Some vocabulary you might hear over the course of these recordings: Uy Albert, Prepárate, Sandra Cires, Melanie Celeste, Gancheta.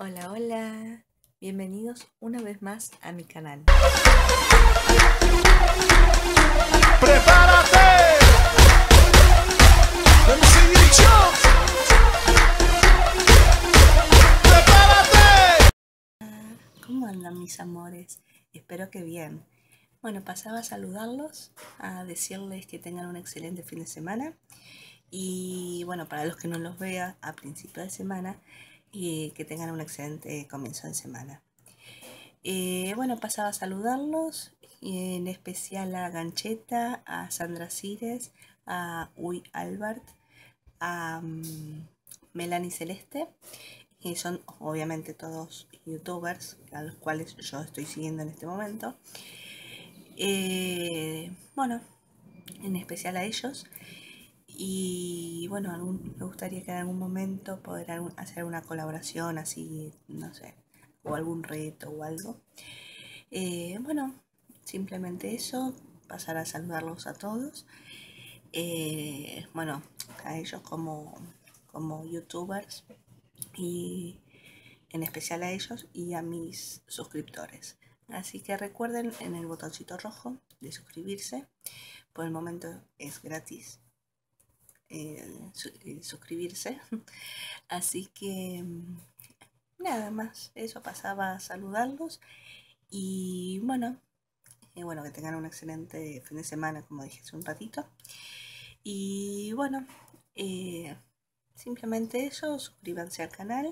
Hola, hola, bienvenidos una vez más a mi canal. ¡Prepárate! Let me see you jump. ¡Prepárate! ¿Cómo andan mis amores? Espero que bien. Bueno, pasaba a saludarlos, a decirles que tengan un excelente fin de semana. Y bueno, para los que no los vea a principio de semana, y que tengan un excelente comienzo de semana. Bueno, pasaba a saludarlos, en especial a Gancheta, a Sandra Cires, a Uy Albert, a Melanie Celeste, que son obviamente todos youtubers a los cuales yo estoy siguiendo en este momento. Bueno, en especial a ellos. Y bueno, me gustaría que en algún momento poder hacer una colaboración así, no sé, o algún reto o algo. Bueno, simplemente eso, pasar a saludarlos a todos. Bueno, a ellos como youtubers y en especial a ellos y a mis suscriptores. Así que recuerden en el botoncito rojo de suscribirse, por el momento es gratis. Suscribirse, así que nada más, eso, pasaba a saludarlos y bueno, que tengan un excelente fin de semana, como dije hace un ratito. Y bueno, simplemente eso, suscríbanse al canal,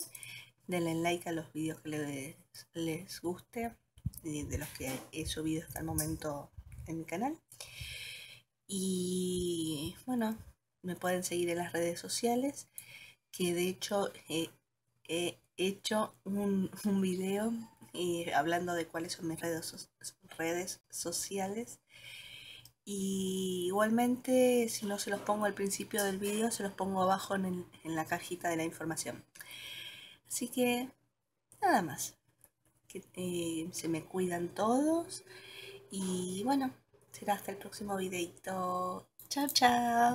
denle like a los vídeos que les guste, de los que he subido hasta el momento en mi canal. Y bueno, me pueden seguir en las redes sociales, que de hecho he hecho un video hablando de cuáles son mis redes sociales. Y igualmente, si no se los pongo al principio del video, se los pongo abajo en la cajita de la información. Así que nada más, que se me cuidan todos y bueno, será hasta el próximo videito. Chao, chao.